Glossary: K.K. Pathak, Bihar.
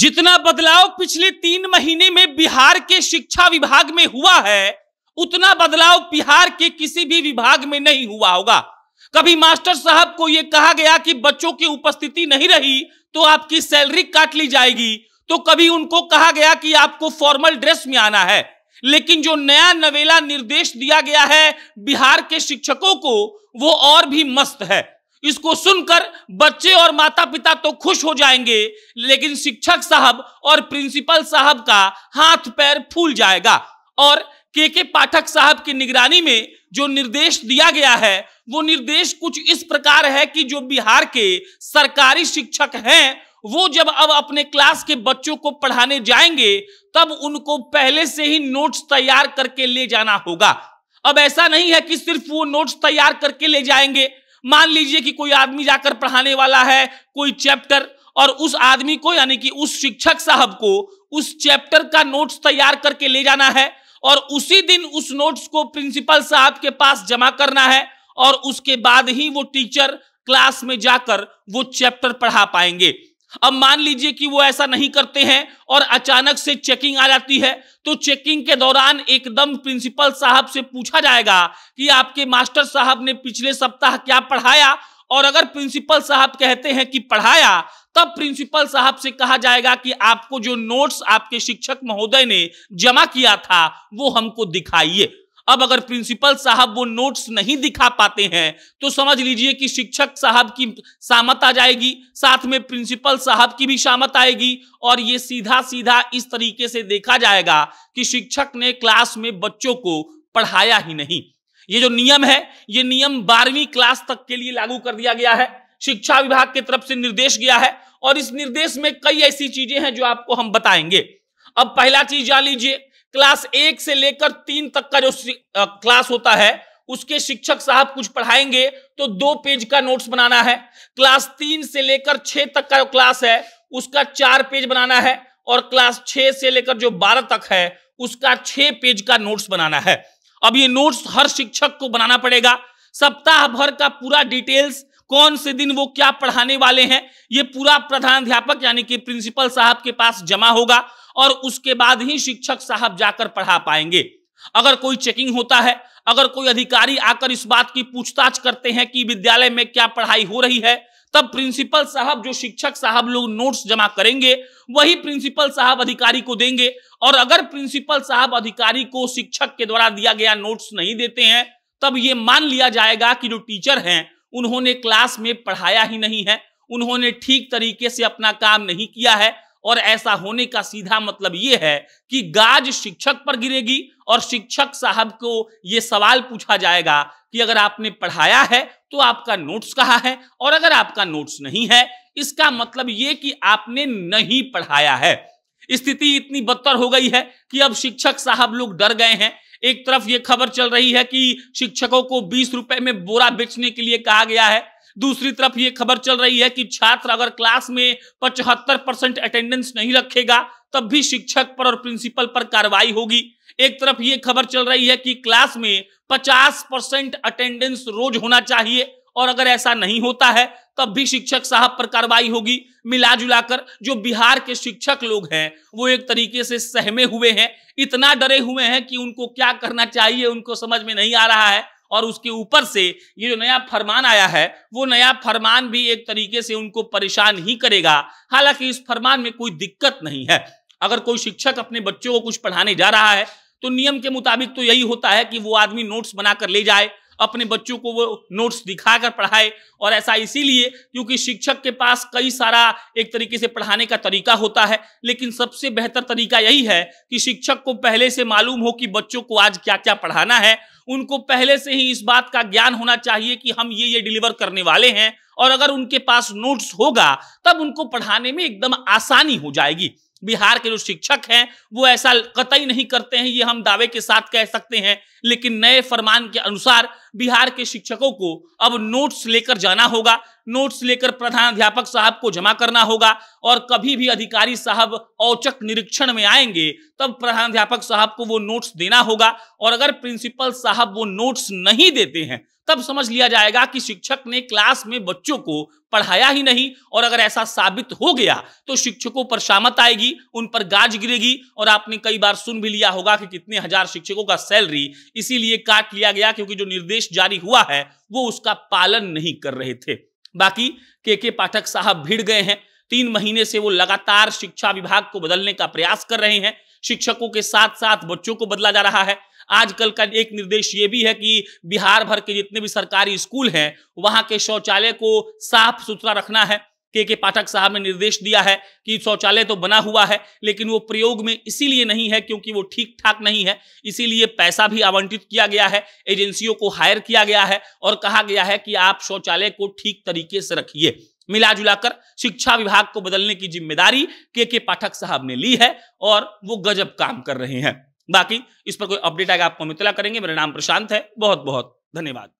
जितना बदलाव पिछले 3 महीने में बिहार के शिक्षा विभाग में हुआ है उतना बदलाव बिहार के किसी भी विभाग में नहीं हुआ होगा। कभी मास्टर साहब को यह कहा गया कि बच्चों की उपस्थिति नहीं रही तो आपकी सैलरी काट ली जाएगी, तो कभी उनको कहा गया कि आपको फॉर्मल ड्रेस में आना है। लेकिन जो नया नवेला निर्देश दिया गया है बिहार के शिक्षकों को, वो और भी मस्त है। इसको सुनकर बच्चे और माता पिता तो खुश हो जाएंगे, लेकिन शिक्षक साहब और प्रिंसिपल साहब का हाथ पैर फूल जाएगा। और के.के. पाठक साहब की निगरानी में जो निर्देश दिया गया है वो निर्देश कुछ इस प्रकार है कि जो बिहार के सरकारी शिक्षक हैं वो जब अब अपने क्लास के बच्चों को पढ़ाने जाएंगे तब उनको पहले से ही नोट्स तैयार करके ले जाना होगा। अब ऐसा नहीं है कि सिर्फ वो नोट्स तैयार करके ले जाएंगे। मान लीजिए कि कोई आदमी जाकर पढ़ाने वाला है कोई चैप्टर, और उस आदमी को यानी कि उस शिक्षक साहब को उस चैप्टर का नोट्स तैयार करके ले जाना है और उसी दिन उस नोट्स को प्रिंसिपल साहब के पास जमा करना है और उसके बाद ही वो टीचर क्लास में जाकर वो चैप्टर पढ़ा पाएंगे। अब मान लीजिए कि वो ऐसा नहीं करते हैं और अचानक से चेकिंग आ जाती है, तो चेकिंग के दौरान एकदम प्रिंसिपल साहब से पूछा जाएगा कि आपके मास्टर साहब ने पिछले सप्ताह क्या पढ़ाया, और अगर प्रिंसिपल साहब कहते हैं कि पढ़ाया तब प्रिंसिपल साहब से कहा जाएगा कि आपको जो नोट्स आपके शिक्षक महोदय ने जमा किया था वो हमको दिखाइए। अब अगर प्रिंसिपल साहब वो नोट्स नहीं दिखा पाते हैं तो समझ लीजिए कि शिक्षक साहब की शामत आ जाएगी, साथ में प्रिंसिपल साहब की भी शामत आएगी और ये सीधा सीधा इस तरीके से देखा जाएगा कि शिक्षक ने क्लास में बच्चों को पढ़ाया ही नहीं। ये जो नियम है ये नियम 12वीं क्लास तक के लिए लागू कर दिया गया है, शिक्षा विभाग की तरफ से निर्देश गया है। और इस निर्देश में कई ऐसी चीजें हैं जो आपको हम बताएंगे। अब पहला चीज जान लीजिए, क्लास 1 से लेकर 3 तक का जो क्लास होता है उसके शिक्षक साहब कुछ पढ़ाएंगे तो 2 पेज का नोट्स बनाना है। क्लास 3 से लेकर 6 तक का जो क्लास है उसका 4 पेज बनाना है और क्लास 6 से लेकर 12 तक है उसका 6 पेज का नोट्स बनाना है। अब ये नोट्स हर शिक्षक को बनाना पड़ेगा, सप्ताह भर का पूरा डिटेल्स, कौन से दिन वो क्या पढ़ाने वाले हैं, ये पूरा प्रधानाध्यापक यानी कि प्रिंसिपल साहब के पास जमा होगा और उसके बाद ही शिक्षक साहब जाकर पढ़ा पाएंगे। अगर कोई चेकिंग होता है, अगर कोई अधिकारी आकर इस बात की पूछताछ करते हैं कि विद्यालय में क्या पढ़ाई हो रही है, तब प्रिंसिपल साहब जो शिक्षक साहब लोग नोट्स जमा करेंगे वही प्रिंसिपल साहब अधिकारी को देंगे। और अगर प्रिंसिपल साहब अधिकारी को शिक्षक के द्वारा दिया गया नोट्स नहीं देते हैं तब ये मान लिया जाएगा कि जो टीचर हैं उन्होंने क्लास में पढ़ाया ही नहीं है, उन्होंने ठीक तरीके से अपना काम नहीं किया है। और ऐसा होने का सीधा मतलब ये है कि गाज शिक्षक पर गिरेगी और शिक्षक साहब को ये सवाल पूछा जाएगा कि अगर आपने पढ़ाया है तो आपका नोट्स कहाँ है, और अगर आपका नोट्स नहीं है इसका मतलब ये कि आपने नहीं पढ़ाया है। स्थिति इतनी बदतर हो गई है कि अब शिक्षक साहब लोग डर गए हैं। एक तरफ ये खबर चल रही है कि शिक्षकों को 20 रुपए में बोरा बेचने के लिए कहा गया है, दूसरी तरफ ये खबर चल रही है कि छात्र अगर क्लास में 75% अटेंडेंस नहीं रखेगा तब भी शिक्षक पर और प्रिंसिपल पर कार्रवाई होगी। एक तरफ ये खबर चल रही है कि क्लास में 50% अटेंडेंस रोज होना चाहिए और अगर ऐसा नहीं होता है तब भी शिक्षक साहब पर कार्रवाई होगी। मिला जुलाकर जो बिहार के शिक्षक लोग हैं वो एक तरीके से सहमे हुए हैं, इतना डरे हुए हैं कि उनको क्या करना चाहिए उनको समझ में नहीं आ रहा है। और उसके ऊपर से ये जो नया फरमान आया है वो नया फरमान भी एक तरीके से उनको परेशान ही करेगा। हालांकि इस फरमान में कोई दिक्कत नहीं है, अगर कोई शिक्षक अपने बच्चों को कुछ पढ़ाने जा रहा है तो नियम के मुताबिक तो यही होता है कि वो आदमी नोट्स बनाकर ले जाए, अपने बच्चों को वो नोट्स दिखाकर पढ़ाए। और ऐसा इसीलिए क्योंकि शिक्षक के पास कई सारा एक तरीके से पढ़ाने का तरीका होता है, लेकिन सबसे बेहतर तरीका यही है कि शिक्षक को पहले से मालूम हो कि बच्चों को आज क्या क्या पढ़ाना है। उनको पहले से ही इस बात का ज्ञान होना चाहिए कि हम ये डिलीवर करने वाले हैं, और अगर उनके पास नोट्स होगा तब उनको पढ़ाने में एकदम आसानी हो जाएगी। बिहार के जो शिक्षक हैं वो ऐसा कतई नहीं करते हैं, ये हम दावे के साथ कह सकते हैं। लेकिन नए फरमान के अनुसार बिहार के शिक्षकों को अब नोट्स लेकर जाना होगा, नोट्स लेकर प्रधानाध्यापक साहब को जमा करना होगा। और कभी भी अधिकारी साहब औचक निरीक्षण में आएंगे तब प्रधानाध्यापक साहब को वो नोट्स देना होगा। और अगर प्रिंसिपल साहब वो नोट्स नहीं देते हैं तब समझ लिया जाएगा कि शिक्षक ने क्लास में बच्चों को पढ़ाया ही नहीं। और अगर ऐसा साबित हो गया तो शिक्षकों पर शामत आएगी, उन पर गाज गिरेगी। और आपने कई बार सुन भी लिया होगा कि कितने हजार शिक्षकों का सैलरी इसीलिए काट लिया गया क्योंकि जो निर्देश जारी हुआ है वो उसका पालन नहीं कर रहे थे। बाकी के.के. पाठक साहब भिड़ गए हैं। 3 महीने से वो लगातार शिक्षा विभाग को बदलने का प्रयास कर रहे हैं। शिक्षकों के साथ साथ बच्चों को बदला जा रहा है। आजकल का एक निर्देश ये भी है कि बिहार भर के जितने भी सरकारी स्कूल हैं वहां के शौचालय को साफ सुथरा रखना है। के.के. पाठक साहब ने निर्देश दिया है कि शौचालय तो बना हुआ है लेकिन वो प्रयोग में इसीलिए नहीं है क्योंकि वो ठीक ठाक नहीं है। इसीलिए पैसा भी आवंटित किया गया है, एजेंसियों को हायर किया गया है और कहा गया है कि आप शौचालय को ठीक तरीके से रखिए। मिला जुलाकर शिक्षा विभाग को बदलने की जिम्मेदारी के.के. पाठक साहब ने ली है और वो गजब काम कर रहे हैं। बाकी इस पर कोई अपडेट आएगा आपको हम इत्तला करेंगे। मेरा नाम प्रशांत है, बहुत बहुत धन्यवाद।